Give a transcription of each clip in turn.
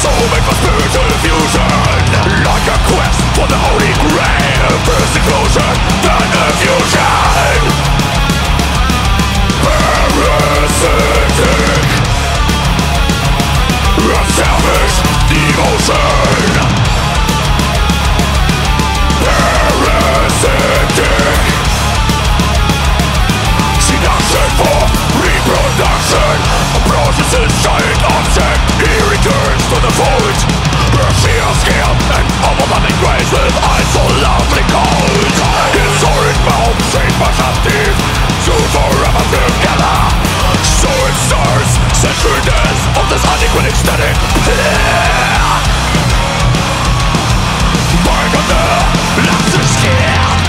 soul made for spiritual fusion, like a quest for the holy grail. First explosion, then effusion. Parasitic and selfish devotion. Parasitic seduction for reproduction. A process inside object. He returns to the void, her sheer scale and overwhelming grace with eyes so lovely cold. His horrid mouth shaped by sharp teeth, two forever together. So it stars, centuries of this adequate ecstatic plea. Mark of the blaster skin,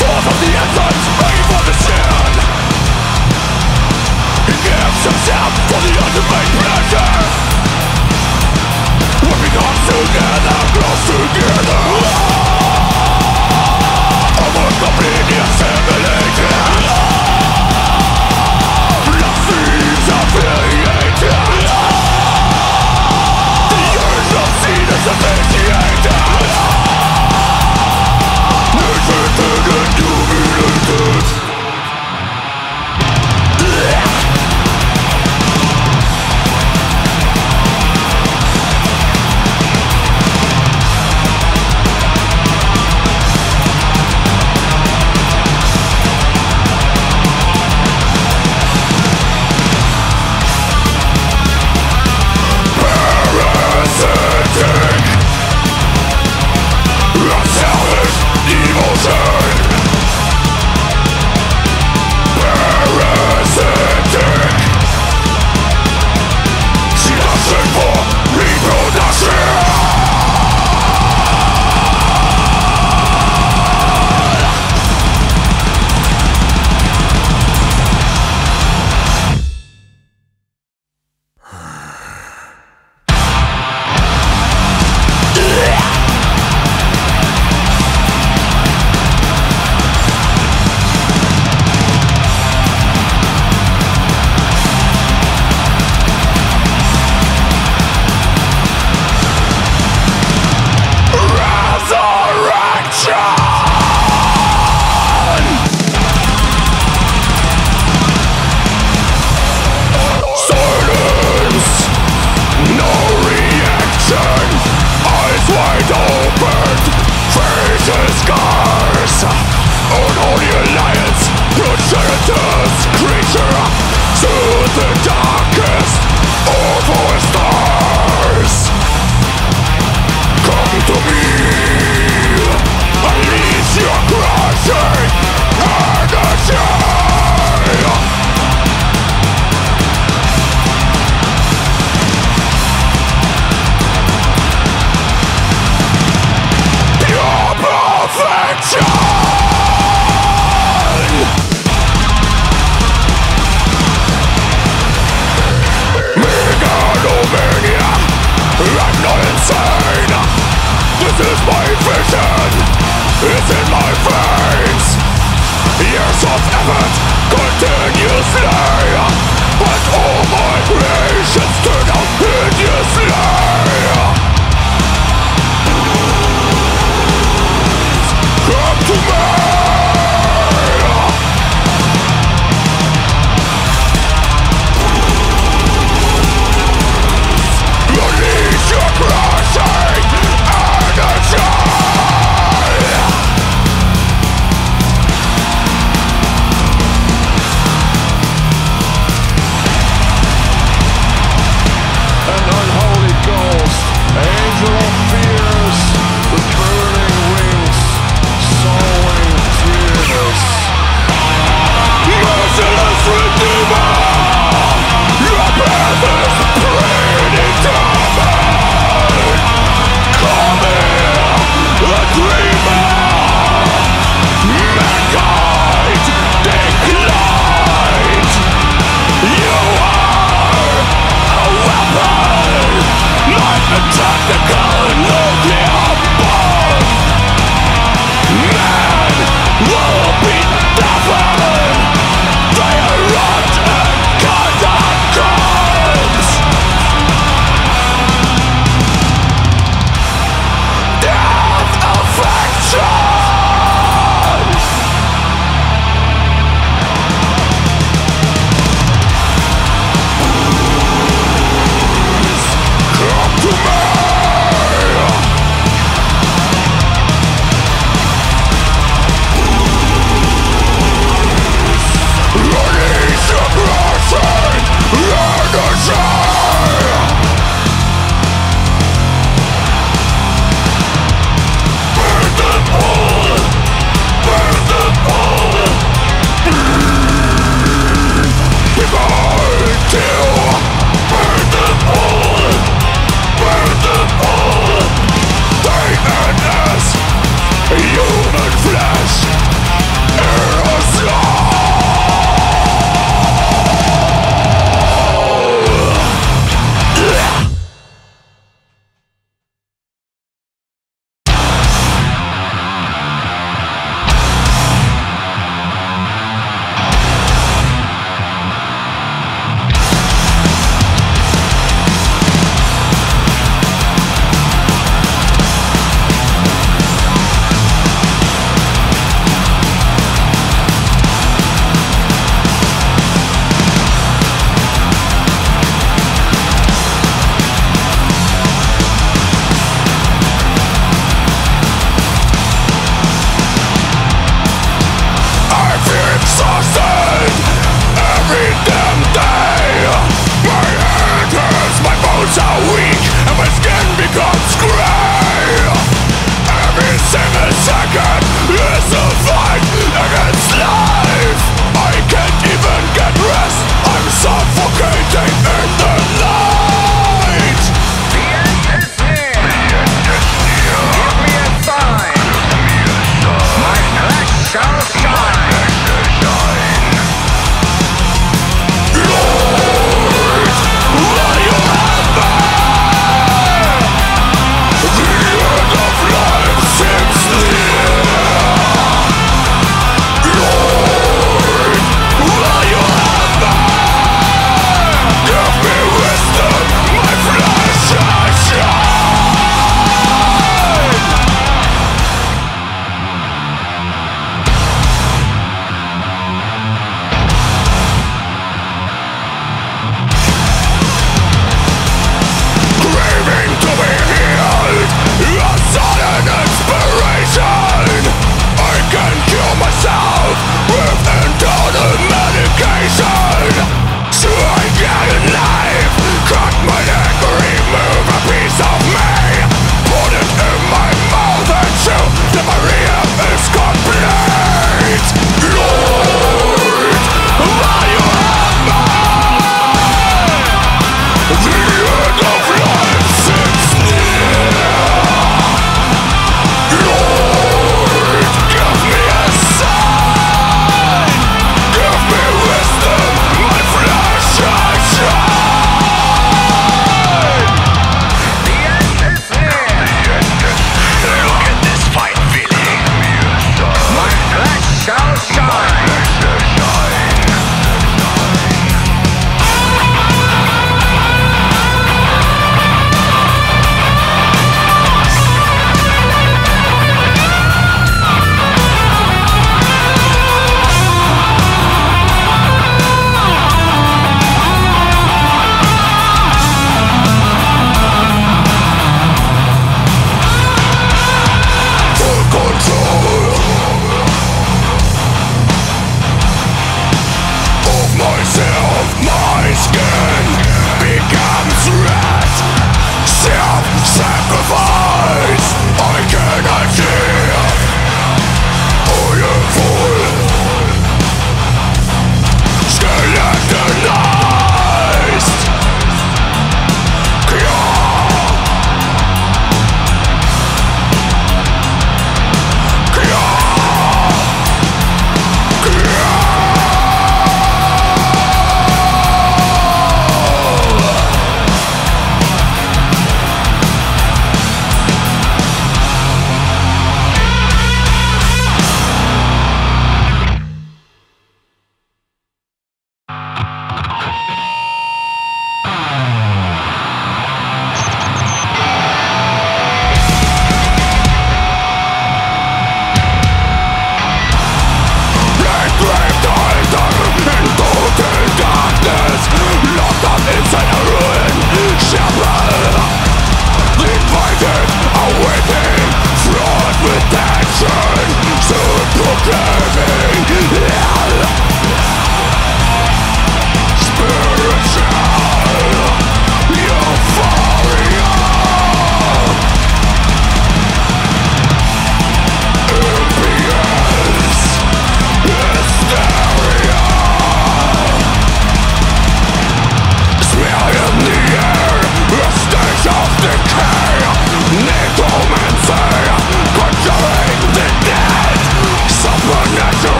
forth of the essence, ready for the sin. He gives himself for the ultimate pleasure. When we come together, close together, almost completely assimilated. Love seems affiliated. The urge of sin is sophisticated. Rejected and humiliated. John!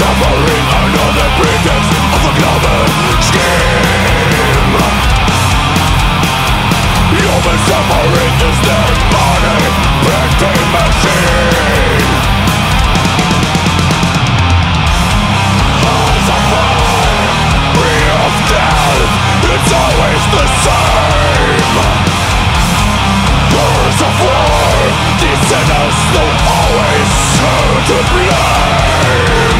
suffering under the pretense of a global scheme. Human suffering is their body printing machine. As a fury of death, it's always the same. Wars of war, these sinners know always who to blame.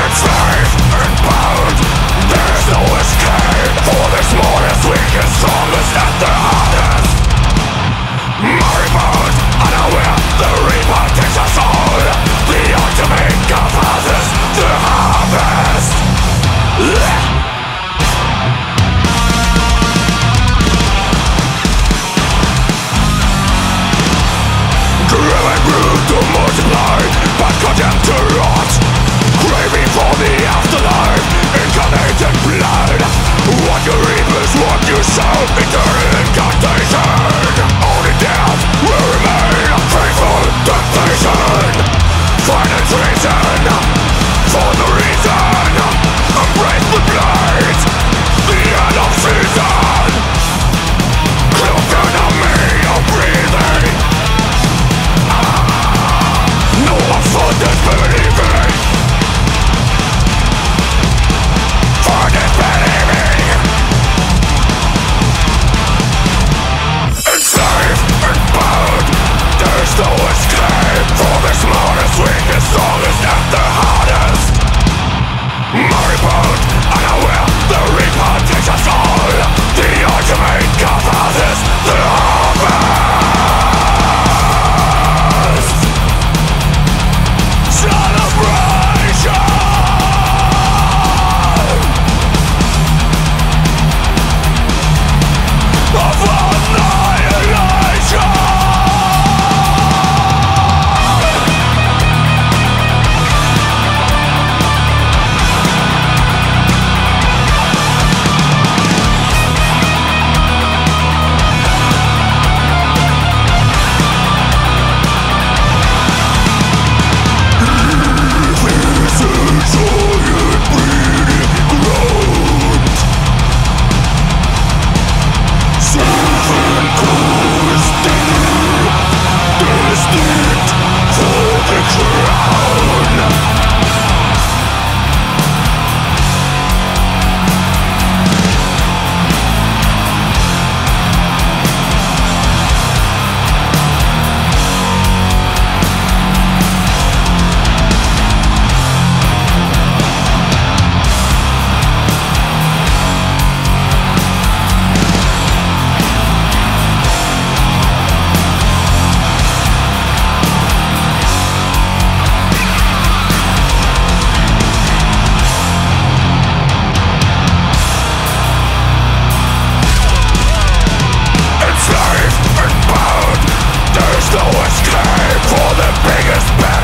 It's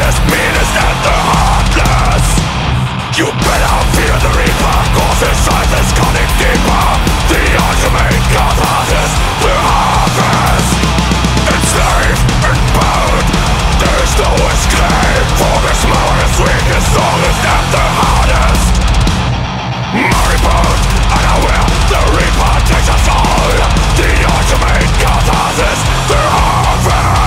is meanest and the heartless. You better fear the reaper, cause his size is cutting deeper. The ultimate god is the harvest. Enslaved and bound, there is no escape. For this man is weak, his soul is at the hardest. Maribond, unaware, the reaper takes us all. The ultimate god is the harvest.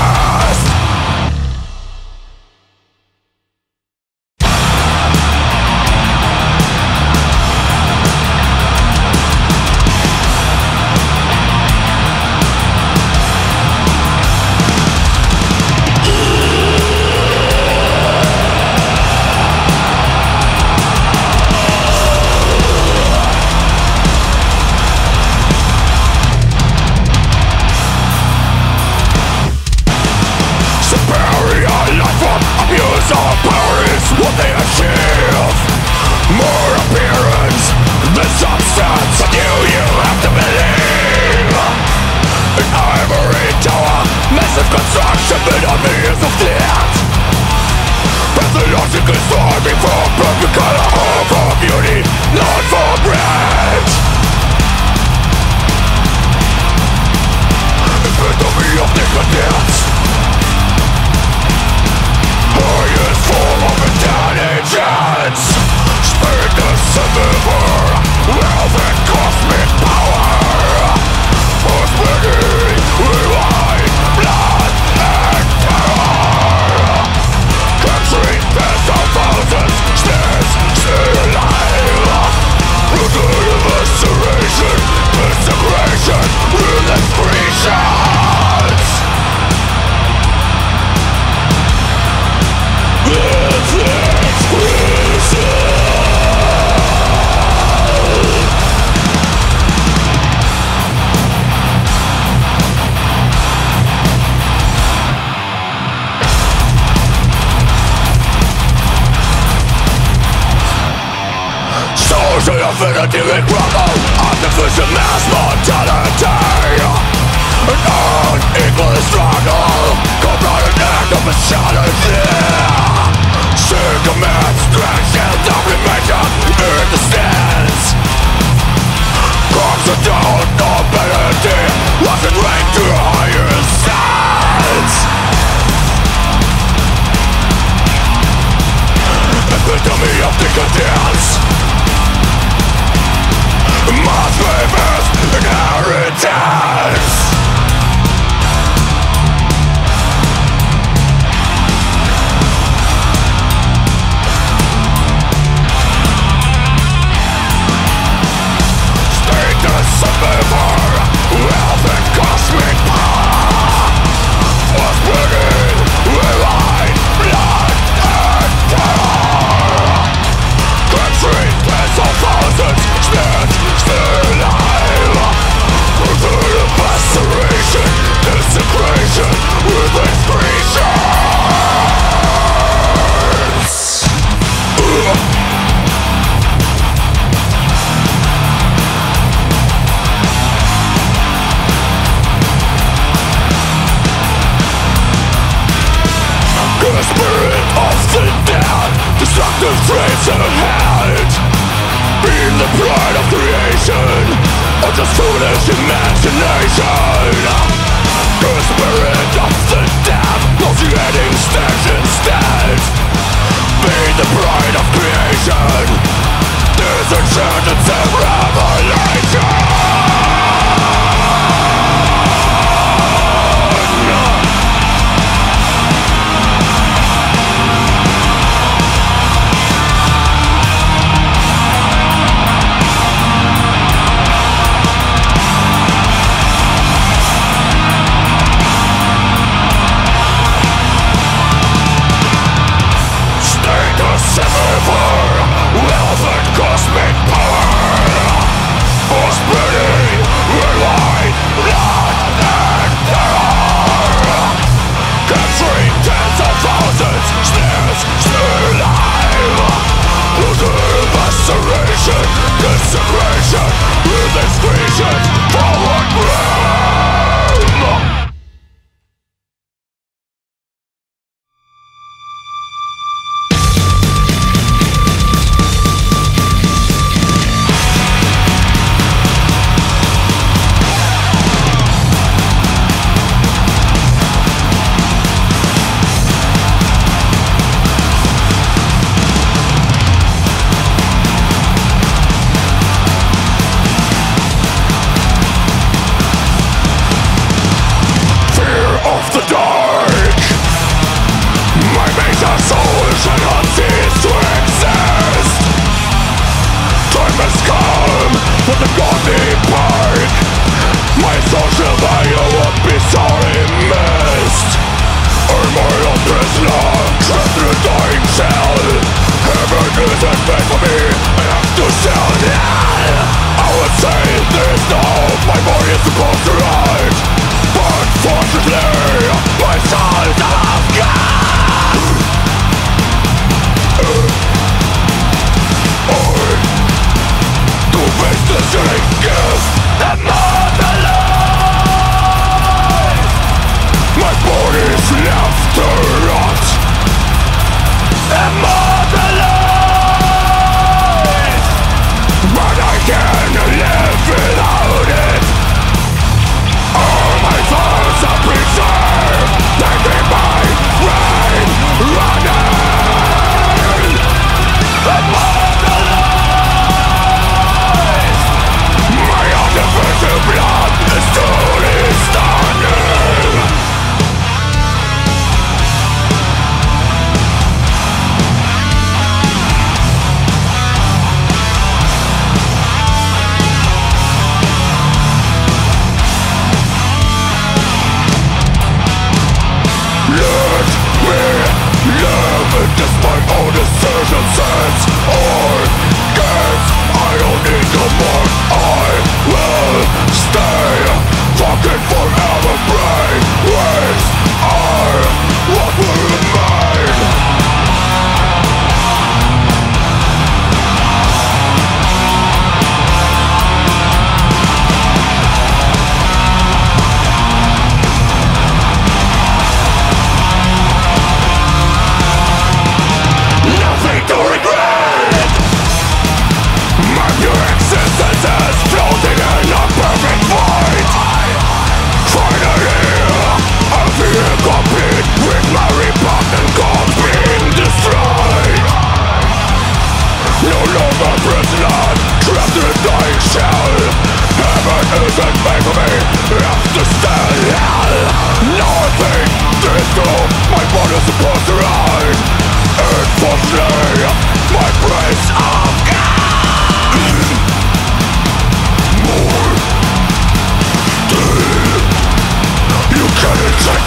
Silver, well,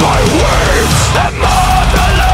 My waves and more the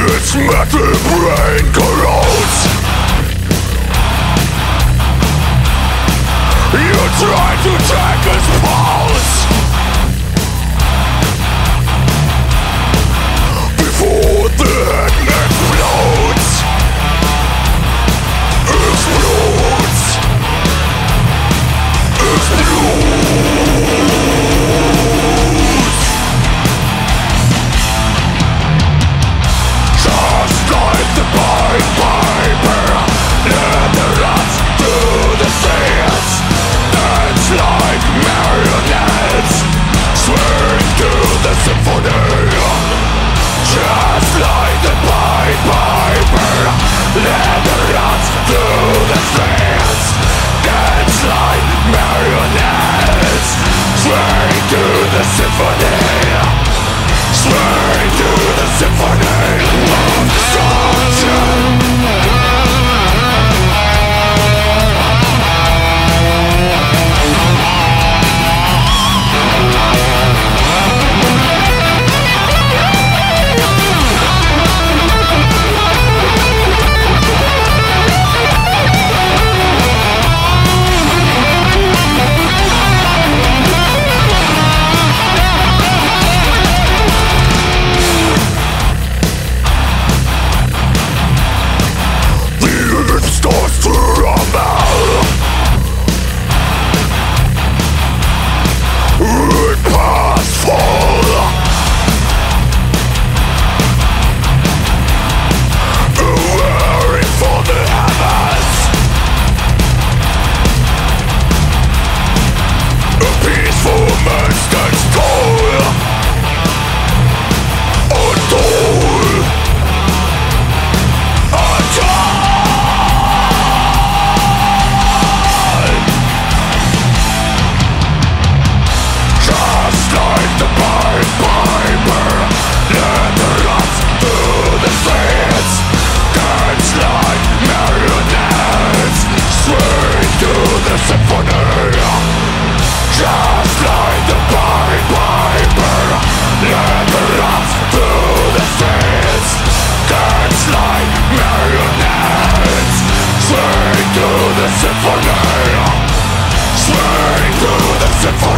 It's its metal brain corrodes. You try to take his pulse before the head explodes. Explodes. Symphony, swing to the symphony.